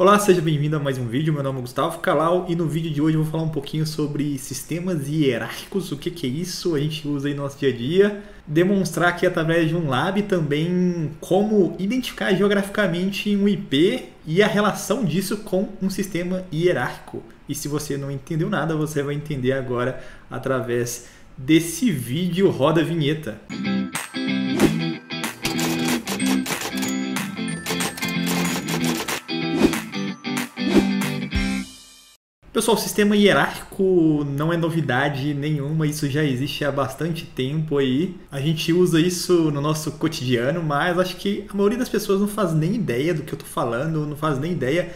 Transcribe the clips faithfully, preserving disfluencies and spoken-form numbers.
Olá, seja bem-vindo a mais um vídeo. Meu nome é Gustavo Kalau e no vídeo de hoje eu vou falar um pouquinho sobre sistemas hierárquicos, o que, que é isso, a gente usa em nosso dia a dia, demonstrar aqui através de um lab também como identificar geograficamente um I P e a relação disso com um sistema hierárquico. E se você não entendeu nada, você vai entender agora através desse vídeo. Roda a vinheta. Pessoal, o sistema hierárquico não é novidade nenhuma, isso já existe há bastante tempo aí. A gente usa isso no nosso cotidiano, mas acho que a maioria das pessoas não faz nem ideia do que eu tô falando, não faz nem ideia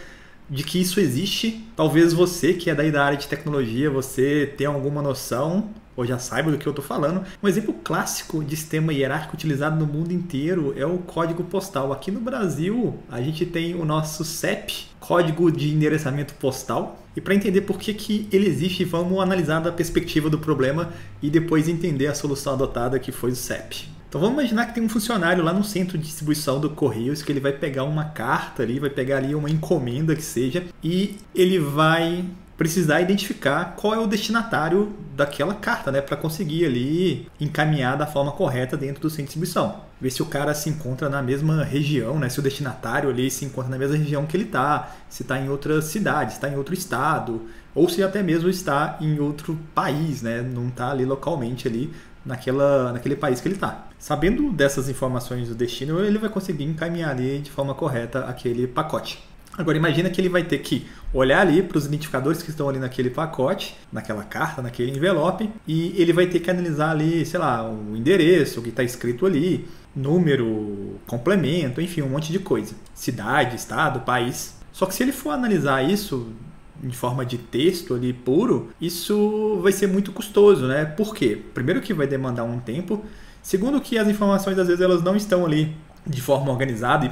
de que isso existe. Talvez você, que é daí da área de tecnologia, você tenha alguma noção ou já saiba do que eu tô falando. Um exemplo clássico de sistema hierárquico utilizado no mundo inteiro é o código postal. Aqui no Brasil, a gente tem o nosso C E P, Código de Endereçamento Postal. E para entender por que, que ele existe, vamos analisar da perspectiva do problema e depois entender a solução adotada, que foi o C E P. Então vamos imaginar que tem um funcionário lá no centro de distribuição do Correios, que ele vai pegar uma carta ali, vai pegar ali uma encomenda que seja, e ele vai precisar identificar qual é o destinatário daquela carta, né, para conseguir ali encaminhar da forma correta dentro do centro de distribuição. Ver se o cara se encontra na mesma região, né, se o destinatário ali se encontra na mesma região que ele está, se está em outra cidade, se está em outro estado, ou se até mesmo está em outro país, né, não está ali localmente ali naquela, naquele país que ele está. Sabendo dessas informações do destino, ele vai conseguir encaminhar ali de forma correta aquele pacote. Agora imagina que ele vai ter que olhar ali para os identificadores que estão ali naquele pacote, naquela carta, naquele envelope, e ele vai ter que analisar ali, sei lá, o endereço, o que está escrito ali, número, complemento, enfim, um monte de coisa. Cidade, estado, país. Só que se ele for analisar isso em forma de texto ali puro, isso vai ser muito custoso, né? Por quê? Primeiro que vai demandar um tempo. Segundo que as informações às vezes elas não estão ali de forma organizada e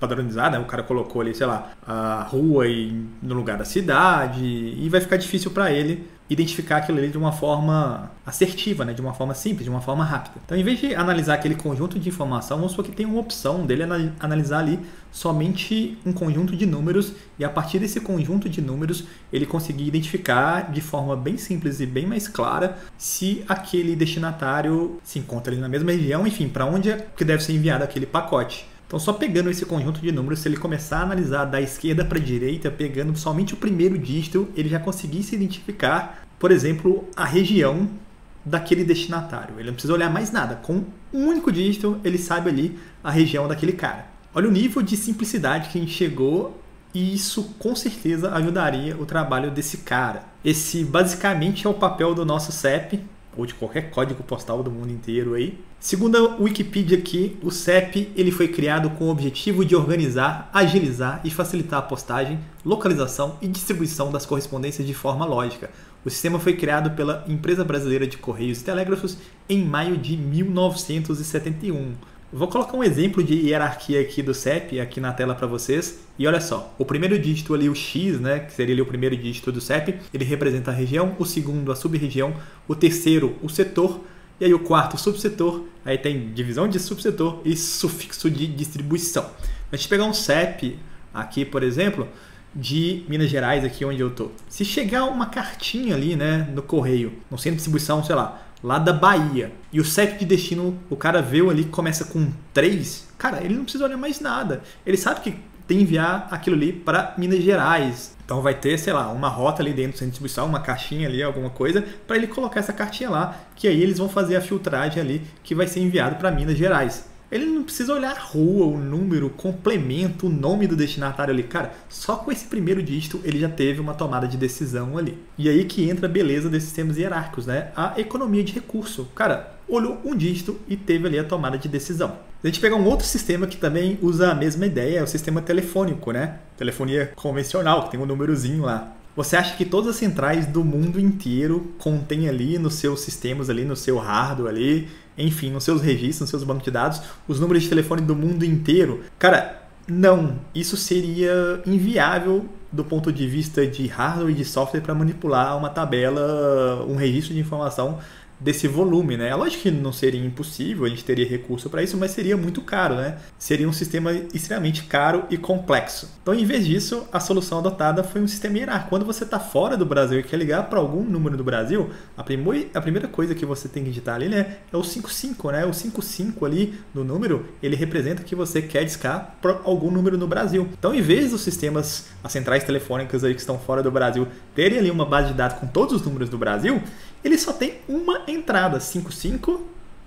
padronizada, o cara colocou ali, sei lá, a rua e no lugar da cidade, e vai ficar difícil para ele identificar aquilo ali de uma forma assertiva, né? De uma forma simples, de uma forma rápida. Então, em vez de analisar aquele conjunto de informação, vamos supor que tem uma opção dele analisar ali somente um conjunto de números, e a partir desse conjunto de números ele conseguir identificar de forma bem simples e bem mais clara se aquele destinatário se encontra ali na mesma região, enfim, para onde é que deve ser enviado aquele pacote. Então, só pegando esse conjunto de números, se ele começar a analisar da esquerda para a direita, pegando somente o primeiro dígito, ele já conseguisse identificar, por exemplo, a região daquele destinatário. Ele não precisa olhar mais nada. Com um único dígito, ele sabe ali a região daquele cara. Olha o nível de simplicidade que a gente chegou, e isso com certeza ajudaria o trabalho desse cara. Esse basicamente é o papel do nosso C E P, ou de qualquer código postal do mundo inteiro aí. Segundo a Wikipedia aqui, o C E P ele foi criado com o objetivo de organizar, agilizar e facilitar a postagem, localização e distribuição das correspondências de forma lógica. O sistema foi criado pela Empresa Brasileira de Correios e Telégrafos em maio de mil novecentos e setenta e um. Vou colocar um exemplo de hierarquia aqui do C E P aqui na tela para vocês. E olha só, o primeiro dígito ali, o X, né, que seria ali o primeiro dígito do C E P, ele representa a região, o segundo a sub-região, o terceiro o setor, e aí o quarto o subsetor, aí tem divisão de subsetor e sufixo de distribuição. A gente pegar um C E P aqui, por exemplo, de Minas Gerais, aqui onde eu tô. Se chegar uma cartinha ali, né, no correio, no centro de distribuição, sei lá, lá da Bahia, e o C E P de destino, o cara veio ali, começa com três, cara, ele não precisa olhar mais nada. Ele sabe que tem que enviar aquilo ali para Minas Gerais. Então vai ter, sei lá, uma rota ali dentro do centro de distribuição, uma caixinha ali, alguma coisa, para ele colocar essa cartinha lá, que aí eles vão fazer a filtragem ali, que vai ser enviado para Minas Gerais. Ele não precisa olhar a rua, o número, o complemento, o nome do destinatário ali. Cara, só com esse primeiro dígito ele já teve uma tomada de decisão ali. E aí que entra a beleza desses sistemas hierárquicos, né? A economia de recurso. Cara, olhou um dígito e teve ali a tomada de decisão. A gente pegar um outro sistema que também usa a mesma ideia, é o sistema telefônico, né? Telefonia convencional, que tem um númerozinho lá. Você acha que todas as centrais do mundo inteiro contêm ali nos seus sistemas, ali no seu hardware, ali, enfim, nos seus registros, nos seus bancos de dados, os números de telefone do mundo inteiro? Cara, não. Isso seria inviável do ponto de vista de hardware e de software para manipular uma tabela, um registro de informação desse volume, né? É lógico que não seria impossível, a gente teria recurso para isso, mas seria muito caro, né? Seria um sistema extremamente caro e complexo. Então, em vez disso, a solução adotada foi um sistema hierárquico. Quando você está fora do Brasil e quer ligar para algum número do Brasil, a, primoi, a primeira coisa que você tem que digitar ali, né, é o cinquenta e cinco, né? O cinquenta e cinco ali no número, ele representa que você quer discar para algum número no Brasil. Então, em vez dos sistemas, as centrais telefônicas aí que estão fora do Brasil, terem ali uma base de dados com todos os números do Brasil, ele só tem uma entrada, cinquenta e cinco.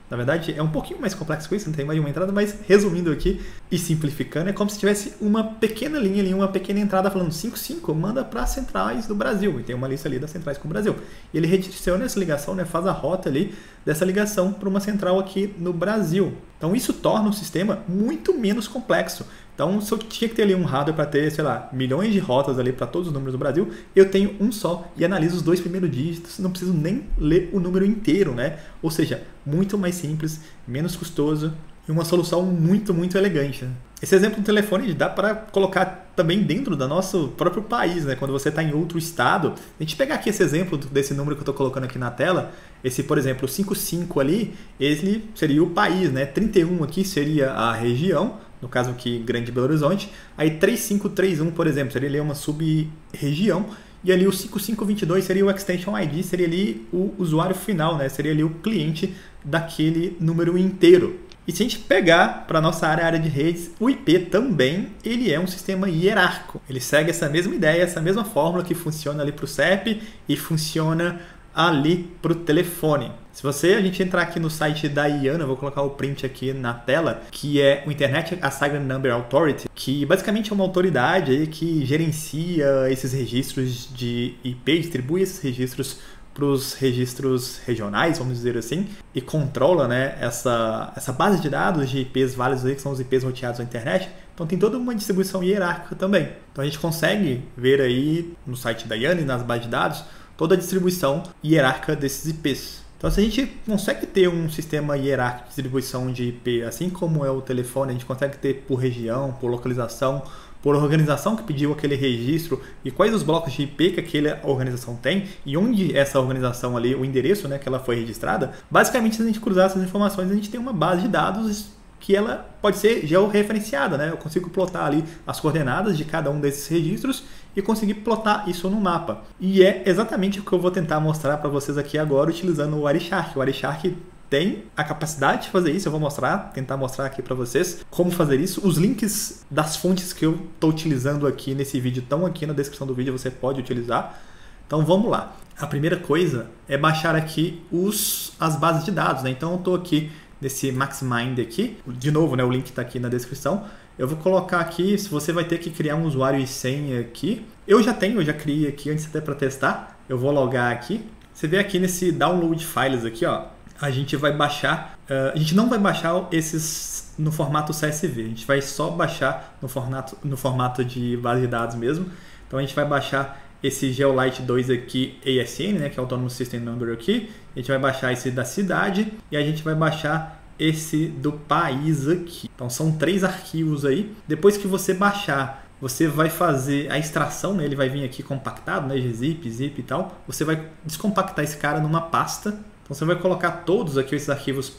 Na verdade, é um pouquinho mais complexo que isso, não tem mais de uma entrada, mas resumindo aqui e simplificando, é como se tivesse uma pequena linha ali, uma pequena entrada falando cinquenta e cinco, manda para as centrais do Brasil, e tem uma lista ali das centrais com o Brasil. E ele redireciona essa ligação, né, faz a rota ali dessa ligação para uma central aqui no Brasil. Então isso torna o sistema muito menos complexo. Então, se eu tinha que ter ali um hardware para ter, sei lá, milhões de rotas ali para todos os números do Brasil, eu tenho um só e analiso os dois primeiros dígitos, não preciso nem ler o número inteiro, né? Ou seja, muito mais simples, menos custoso e uma solução muito, muito elegante, né? Esse exemplo do telefone dá para colocar também dentro do nosso próprio país, né? Quando você está em outro estado, a gente pegar aqui esse exemplo desse número que eu estou colocando aqui na tela, esse, por exemplo, cinquenta e cinco ali, ele seria o país, né? trinta e um aqui seria a região, no caso aqui, Grande Belo Horizonte. Aí três cinco três um, por exemplo, seria ali uma sub-região. E ali o cinco cinco dois dois seria o Extension I D, seria ali o usuário final, né? Seria ali o cliente daquele número inteiro. E se a gente pegar para a nossa área, área de redes, o I P também ele é um sistema hierárquico. Ele segue essa mesma ideia, essa mesma fórmula que funciona ali para o C E P e funciona ali para o telefone. Se você a gente entrar aqui no site da I A N A, eu vou colocar o print aqui na tela, que é o Internet Assigned Number Authority, que basicamente é uma autoridade aí que gerencia esses registros de I P, distribui esses registros para os registros regionais, vamos dizer assim, e controla, né, essa, essa base de dados de I Ps válidos, aí, que são os I Ps roteados na internet. Então tem toda uma distribuição hierárquica também. Então a gente consegue ver aí no site da I A N A e nas bases de dados toda a distribuição hierárquica desses I Ps. Então, se a gente consegue ter um sistema hierárquico de distribuição de I P, assim como é o telefone, a gente consegue ter por região, por localização, por organização que pediu aquele registro e quais os blocos de I P que aquela organização tem e onde essa organização ali, o endereço, né, que ela foi registrada. Basicamente, se a gente cruzar essas informações, a gente tem uma base de dados que ela pode ser georreferenciada, né? Eu consigo plotar ali as coordenadas de cada um desses registros e conseguir plotar isso no mapa. E é exatamente o que eu vou tentar mostrar para vocês aqui agora utilizando o Wireshark. O Wireshark tem a capacidade de fazer isso, eu vou mostrar, tentar mostrar aqui para vocês como fazer isso. Os links das fontes que eu estou utilizando aqui nesse vídeo estão aqui na descrição do vídeo, você pode utilizar. Então vamos lá. A primeira coisa é baixar aqui os, as bases de dados, né? Então eu estou aqui nesse MaxMind aqui, de novo, né, o link está aqui na descrição. Eu vou colocar aqui, se você vai ter que criar um usuário e senha aqui. Eu já tenho, eu já criei aqui antes até para testar. Eu vou logar aqui. Você vê aqui nesse download files aqui, ó, a gente vai baixar, uh, a gente não vai baixar esses no formato C S V, a gente vai só baixar no formato, no formato de base de dados mesmo. Então a gente vai baixar esse Geolite dois aqui, A S N, né, que é Autonomous System Number aqui. A gente vai baixar esse da cidade e a gente vai baixar esse do país aqui. Então são três arquivos aí. Depois que você baixar, você vai fazer a extração, né? Ele vai vir aqui compactado, né? Gzip, zip e tal. Você vai descompactar esse cara numa pasta. Então você vai colocar todos aqui esses arquivos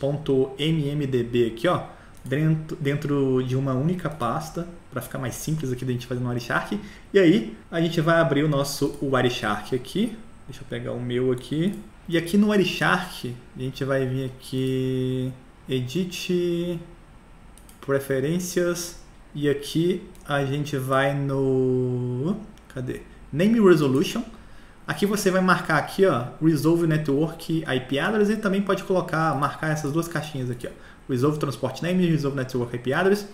.mmdb aqui, ó, dentro, dentro de uma única pasta, para ficar mais simples aqui da gente fazer no Wireshark. E aí a gente vai abrir o nosso Wireshark aqui. Deixa eu pegar o meu aqui. E aqui no Wireshark a gente vai vir aqui Edit, Preferências, e aqui a gente vai no, cadê? Name Resolution. Aqui você vai marcar aqui, ó, Resolve Network I P Address, e também pode colocar, marcar essas duas caixinhas aqui, ó, Resolve Transport Name, Resolve Network I P Address.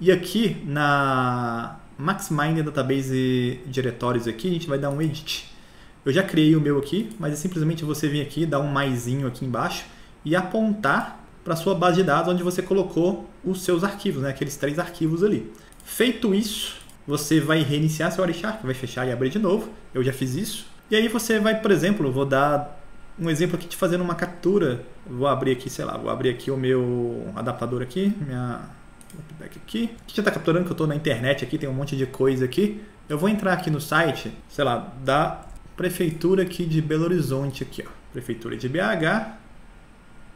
E aqui na MaxMind Database Diretórios aqui a gente vai dar um Edit. Eu já criei o meu aqui, mas é simplesmente você vir aqui, dar um maisinho aqui embaixo e apontar para sua base de dados onde você colocou os seus arquivos, né? Aqueles três arquivos ali. Feito isso, você vai reiniciar seu Wireshark, vai fechar e abrir de novo. Eu já fiz isso. E aí você vai, por exemplo, vou dar um exemplo aqui de fazendo uma captura. Vou abrir aqui, sei lá, vou abrir aqui o meu adaptador aqui, minha back aqui. Aqui já está capturando que eu estou na internet aqui, tem um monte de coisa aqui. Eu vou entrar aqui no site, sei lá, da prefeitura aqui de Belo Horizonte aqui, ó, prefeitura de B H.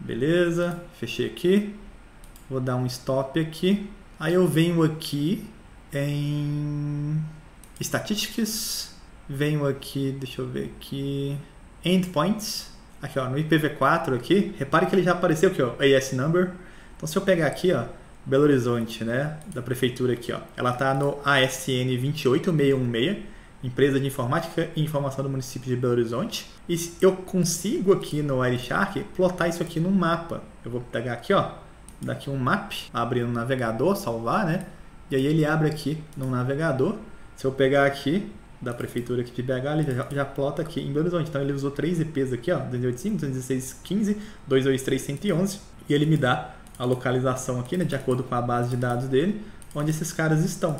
Beleza, fechei aqui. Vou dar um stop aqui. Aí eu venho aqui em Statistics. Venho aqui, deixa eu ver aqui, Endpoints. Aqui ó, no I P v quatro aqui, repare que ele já apareceu aqui ó, A S Number. Então se eu pegar aqui ó, Belo Horizonte, né, da prefeitura aqui ó, ela tá no A S N vinte e oito mil seiscentos e dezesseis, Empresa de Informática e Informação do Município de Belo Horizonte. E eu consigo aqui no Wireshark plotar isso aqui num mapa. Eu vou pegar aqui ó, daqui um map, abrir no navegador, salvar, né, e aí ele abre aqui no navegador. Se eu pegar aqui da prefeitura aqui de B H, ele já, já plota aqui em Belo Horizonte. Então ele usou três I Ps aqui, ó, duzentos e oitenta e cinco, duzentos e dezesseis, quinze, duzentos e oitenta e três, cento e onze, e ele me dá a localização aqui, né, de acordo com a base de dados dele, onde esses caras estão.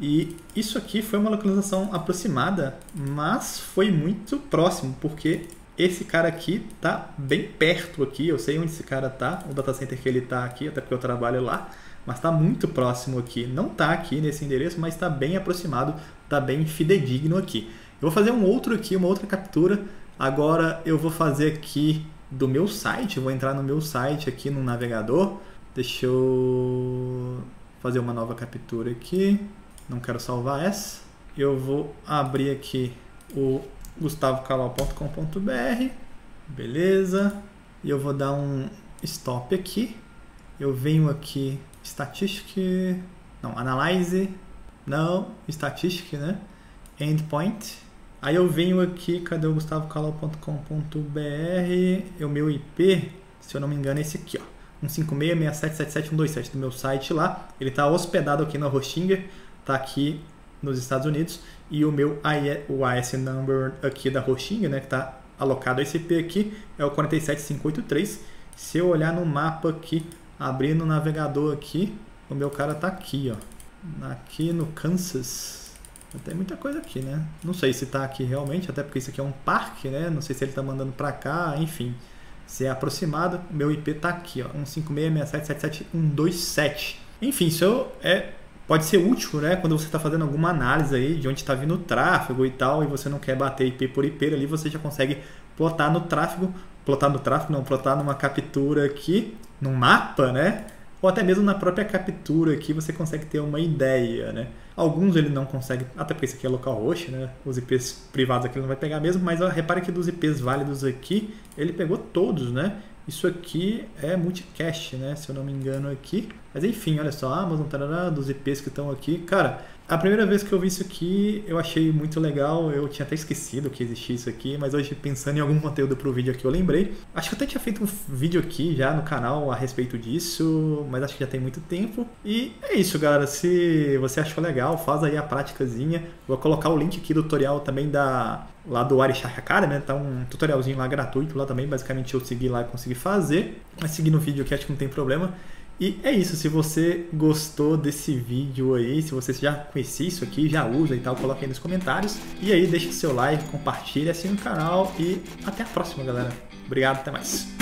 E isso aqui foi uma localização aproximada, mas foi muito próximo, porque esse cara aqui tá bem perto aqui, eu sei onde esse cara tá, o data center que ele tá aqui, até porque eu trabalho lá, mas tá muito próximo aqui. Não tá aqui nesse endereço, mas tá bem aproximado, tá bem fidedigno aqui. Eu vou fazer um outro aqui, uma outra captura. Agora eu vou fazer aqui do meu site, eu vou entrar no meu site aqui no navegador. Deixa eu fazer uma nova captura aqui. Não quero salvar essa. Eu vou abrir aqui o gustavo kalau ponto com ponto br. Beleza. E eu vou dar um stop aqui. Eu venho aqui, Statistic, não, Analyze, não, Statistic, né, Endpoint. Aí eu venho aqui, cadê o gustavo kalau ponto com ponto br, e o meu I P, se eu não me engano, é esse aqui, ó, um cinco seis, seis sete sete sete um dois sete, do meu site lá. Ele está hospedado aqui na Hostinger, está aqui nos Estados Unidos, e o meu A S Number aqui da Hostinger, né, que está alocado a esse I P aqui, é o quatro sete cinco oito três, se eu olhar no mapa aqui, abrir no navegador aqui, o meu cara tá aqui, ó, aqui no Kansas. Tem muita coisa aqui, né? Não sei se tá aqui realmente, até porque isso aqui é um parque, né? Não sei se ele tá mandando pra cá, enfim. Se é aproximado, o meu I P tá aqui, ó, um cinco seis, seis sete sete sete um dois sete. Enfim, isso é, pode ser útil, né? Quando você tá fazendo alguma análise aí de onde tá vindo o tráfego e tal, e você não quer bater I P por I P, ali você já consegue plotar no tráfego, plotar no tráfego, não, plotar numa captura aqui, num mapa, né? Ou até mesmo na própria captura aqui você consegue ter uma ideia, né? Alguns ele não consegue, até porque esse aqui é localhost, né? Os I Ps privados aqui ele não vai pegar mesmo, mas ó, repara que dos I Ps válidos aqui, ele pegou todos, né? Isso aqui é multicache, né? Se eu não me engano aqui. Mas enfim, olha só, Amazon, tarará, dos I Ps que estão aqui. Cara, a primeira vez que eu vi isso aqui, eu achei muito legal. Eu tinha até esquecido que existia isso aqui, mas hoje pensando em algum conteúdo para o vídeo aqui, eu lembrei. Acho que eu até tinha feito um vídeo aqui já no canal a respeito disso, mas acho que já tem muito tempo. E é isso, galera. Se você achou legal, faz aí a praticazinha. Vou colocar o link aqui do tutorial também da... lá do Wireshark Academy, né? Tá um tutorialzinho lá gratuito lá também, basicamente eu segui lá e consegui fazer, mas seguindo o vídeo aqui acho que não tem problema. E é isso, se você gostou desse vídeo aí, se você já conhecia isso aqui, já usa e tal, coloca aí nos comentários. E aí deixa o seu like, compartilha, assina o canal e até a próxima, galera. Obrigado, até mais.